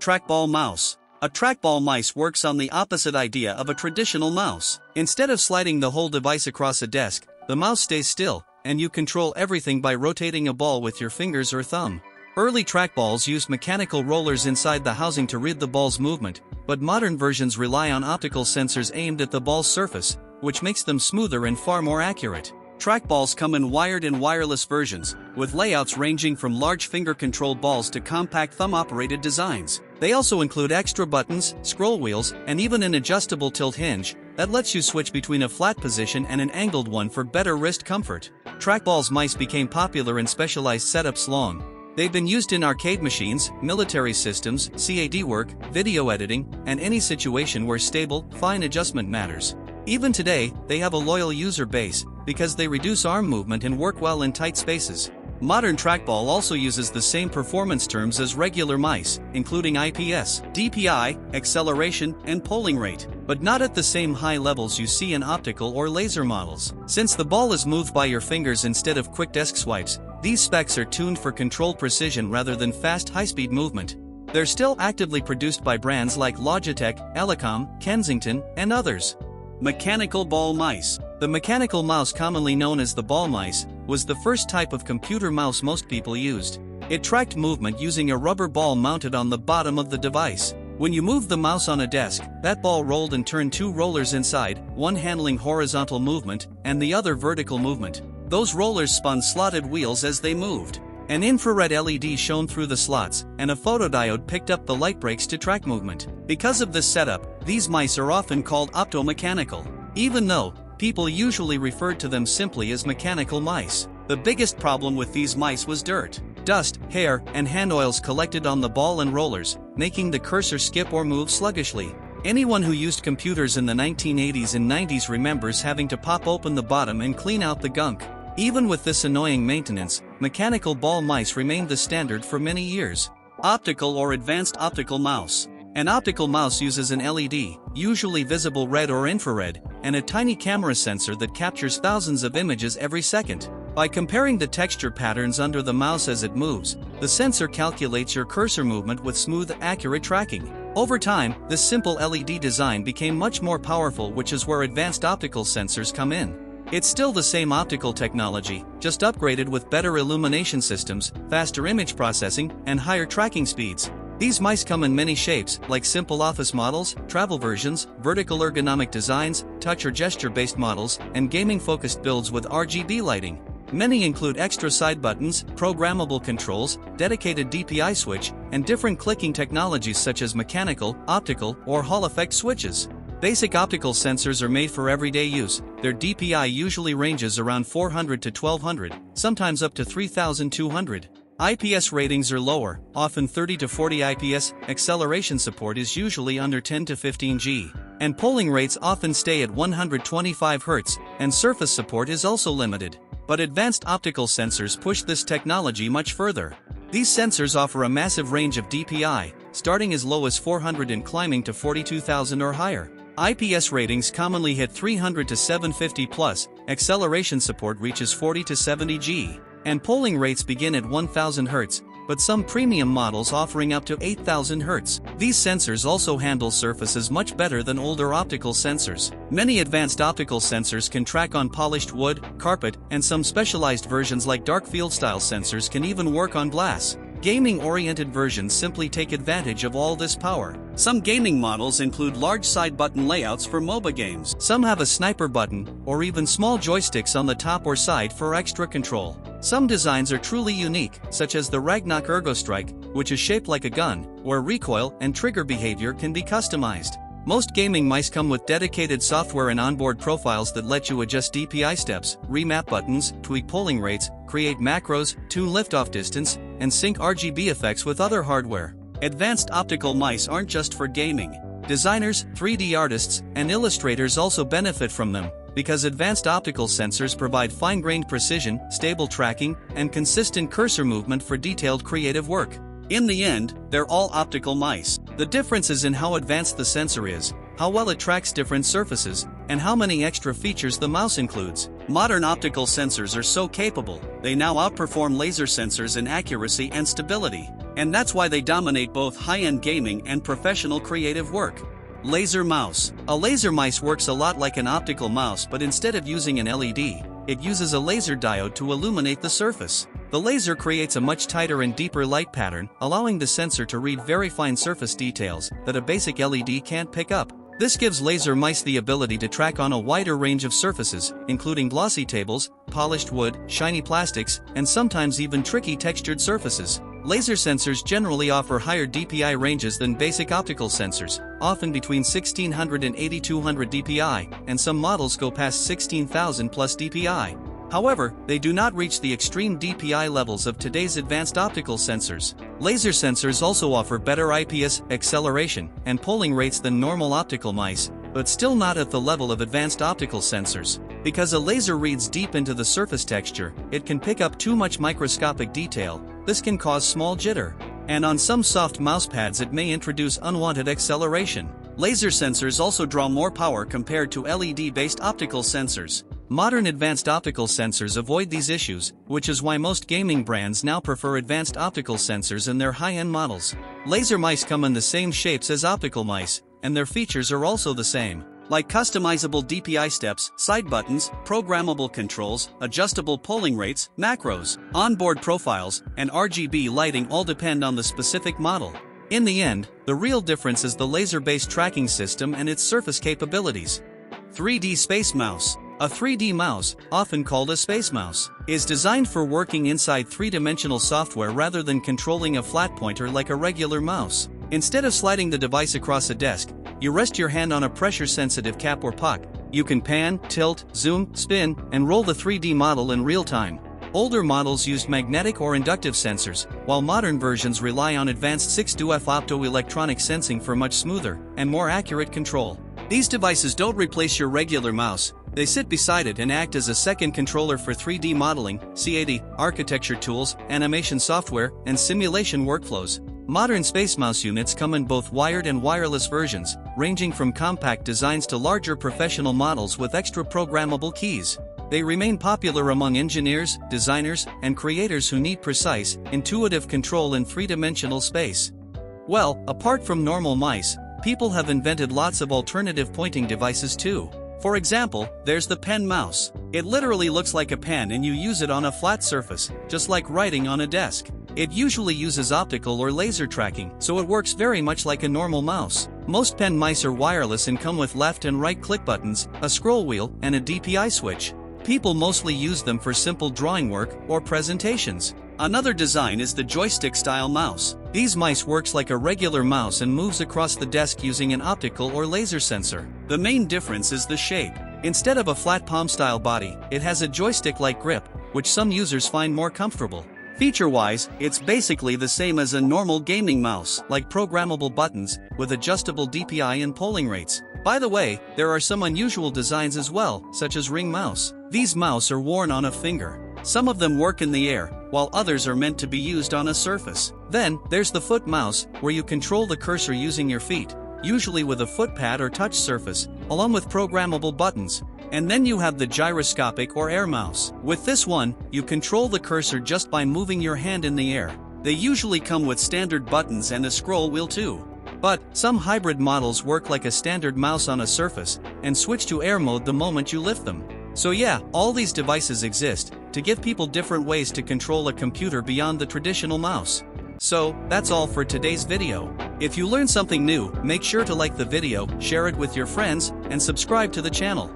Trackball mouse. A trackball mouse works on the opposite idea of a traditional mouse. Instead of sliding the whole device across a desk, the mouse stays still, and you control everything by rotating a ball with your fingers or thumb. Early trackballs used mechanical rollers inside the housing to read the ball's movement, but modern versions rely on optical sensors aimed at the ball's surface, which makes them smoother and far more accurate. Trackballs come in wired and wireless versions, with layouts ranging from large finger-controlled balls to compact thumb-operated designs. They also include extra buttons, scroll wheels, and even an adjustable tilt hinge that lets you switch between a flat position and an angled one for better wrist comfort. Trackball mice became popular in specialized setups long. They've been used in arcade machines, military systems, CAD work, video editing, and any situation where stable, fine adjustment matters. Even today, they have a loyal user base, because they reduce arm movement and work well in tight spaces. Modern trackball also uses the same performance terms as regular mice, including IPS, DPI, acceleration, and polling rate, but not at the same high levels you see in optical or laser models. Since the ball is moved by your fingers instead of quick desk swipes, these specs are tuned for controlled precision rather than fast high-speed movement. They're still actively produced by brands like Logitech, Elecom, Kensington, and others. Mechanical ball mice. The mechanical mouse, commonly known as the ball mice, was the first type of computer mouse most people used. It tracked movement using a rubber ball mounted on the bottom of the device. When you moved the mouse on a desk, that ball rolled and turned two rollers inside, one handling horizontal movement, and the other vertical movement. Those rollers spun slotted wheels as they moved. An infrared LED shone through the slots, and a photodiode picked up the light breaks to track movement. Because of this setup, these mice are often called optomechanical, even though people usually referred to them simply as mechanical mice. The biggest problem with these mice was dirt, dust, hair, and hand oils collected on the ball and rollers, making the cursor skip or move sluggishly. Anyone who used computers in the 1980s and 90s remembers having to pop open the bottom and clean out the gunk. Even with this annoying maintenance, mechanical ball mice remained the standard for many years. Optical or advanced optical mouse. An optical mouse uses an LED, usually visible red or infrared, and a tiny camera sensor that captures thousands of images every second. By comparing the texture patterns under the mouse as it moves, the sensor calculates your cursor movement with smooth, accurate tracking. Over time, this simple LED design became much more powerful, which is where advanced optical sensors come in. It's still the same optical technology, just upgraded with better illumination systems, faster image processing, and higher tracking speeds. These mice come in many shapes, like simple office models, travel versions, vertical ergonomic designs, touch or gesture-based models, and gaming-focused builds with RGB lighting. Many include extra side buttons, programmable controls, dedicated DPI switch, and different clicking technologies such as mechanical, optical, or Hall effect switches. Basic optical sensors are made for everyday use. Their DPI usually ranges around 400 to 1200, sometimes up to 3200. IPS ratings are lower, often 30 to 40 IPS, acceleration support is usually under 10 to 15 G, and polling rates often stay at 125 Hz, and surface support is also limited. But advanced optical sensors push this technology much further. These sensors offer a massive range of DPI, starting as low as 400 and climbing to 42,000 or higher. IPS ratings commonly hit 300 to 750 plus, acceleration support reaches 40 to 70 G, and polling rates begin at 1000 Hz, but some premium models offering up to 8000 Hz. These sensors also handle surfaces much better than older optical sensors. Many advanced optical sensors can track on polished wood, carpet, and some specialized versions like dark field-style sensors can even work on glass. Gaming-oriented versions simply take advantage of all this power. Some gaming models include large side button layouts for MOBA games. Some have a sniper button, or even small joysticks on the top or side for extra control. Some designs are truly unique, such as the Ragnarok ErgoStrike, which is shaped like a gun, where recoil and trigger behavior can be customized. Most gaming mice come with dedicated software and onboard profiles that let you adjust DPI steps, remap buttons, tweak polling rates, create macros, tune liftoff distance, and sync RGB effects with other hardware. Advanced optical mice aren't just for gaming. Designers, 3D artists, and illustrators also benefit from them, because advanced optical sensors provide fine-grained precision, stable tracking, and consistent cursor movement for detailed creative work. In the end, they're all optical mice. The difference is in how advanced the sensor is, how well it tracks different surfaces, and how many extra features the mouse includes. Modern optical sensors are so capable, they now outperform laser sensors in accuracy and stability. and that's why they dominate both high-end gaming and professional creative work. Laser mouse. A laser mouse works a lot like an optical mouse, but instead of using an LED, it uses a laser diode to illuminate the surface. The laser creates a much tighter and deeper light pattern, allowing the sensor to read very fine surface details that a basic LED can't pick up. This gives laser mice the ability to track on a wider range of surfaces, including glossy tables, polished wood, shiny plastics, and sometimes even tricky textured surfaces. Laser sensors generally offer higher DPI ranges than basic optical sensors, often between 1600 and 8200 DPI, and some models go past 16,000 plus DPI. However, they do not reach the extreme DPI levels of today's advanced optical sensors. Laser sensors also offer better IPS, acceleration, and polling rates than normal optical mice, but still not at the level of advanced optical sensors. Because a laser reads deep into the surface texture, it can pick up too much microscopic detail. This can cause small jitter. And on some soft mousepads it may introduce unwanted acceleration. Laser sensors also draw more power compared to LED-based optical sensors. Modern advanced optical sensors avoid these issues, which is why most gaming brands now prefer advanced optical sensors in their high-end models. Laser mice come in the same shapes as optical mice, and their features are also the same, like customizable DPI steps, side buttons, programmable controls, adjustable polling rates, macros, onboard profiles, and RGB lighting all depend on the specific model. In the end, the real difference is the laser-based tracking system and its surface capabilities. 3D Space Mouse. A 3D mouse, often called a SpaceMouse, is designed for working inside three-dimensional software rather than controlling a flat pointer like a regular mouse. Instead of sliding the device across a desk, you rest your hand on a pressure-sensitive cap or puck. You can pan, tilt, zoom, spin, and roll the 3D model in real time. Older models used magnetic or inductive sensors, while modern versions rely on advanced 6DoF optoelectronic sensing for much smoother and more accurate control. These devices don't replace your regular mouse. They sit beside it and act as a second controller for 3D modeling, CAD, architecture tools, animation software, and simulation workflows. Modern SpaceMouse units come in both wired and wireless versions, ranging from compact designs to larger professional models with extra programmable keys. They remain popular among engineers, designers, and creators who need precise, intuitive control in three-dimensional space. Well, apart from normal mice, people have invented lots of alternative pointing devices too. For example, there's the pen mouse. It literally looks like a pen and you use it on a flat surface, just like writing on a desk. It usually uses optical or laser tracking, so it works very much like a normal mouse. Most pen mice are wireless and come with left and right click buttons, a scroll wheel, and a DPI switch. People mostly use them for simple drawing work or presentations. Another design is the joystick-style mouse. These mice works like a regular mouse and moves across the desk using an optical or laser sensor. The main difference is the shape. Instead of a flat palm-style body, it has a joystick-like grip, which some users find more comfortable. Feature-wise, it's basically the same as a normal gaming mouse, like programmable buttons, with adjustable DPI and polling rates. By the way, there are some unusual designs as well, such as ring mouse. These mice are worn on a finger. Some of them work in the air, while others are meant to be used on a surface. Then, there's the foot mouse, where you control the cursor using your feet, usually with a footpad or touch surface, along with programmable buttons. And then you have the gyroscopic or air mouse. With this one, you control the cursor just by moving your hand in the air. They usually come with standard buttons and a scroll wheel too. But, some hybrid models work like a standard mouse on a surface, and switch to air mode the moment you lift them. So yeah, all these devices exist to give people different ways to control a computer beyond the traditional mouse. So, that's all for today's video. If you learned something new, make sure to like the video, share it with your friends, and subscribe to the channel.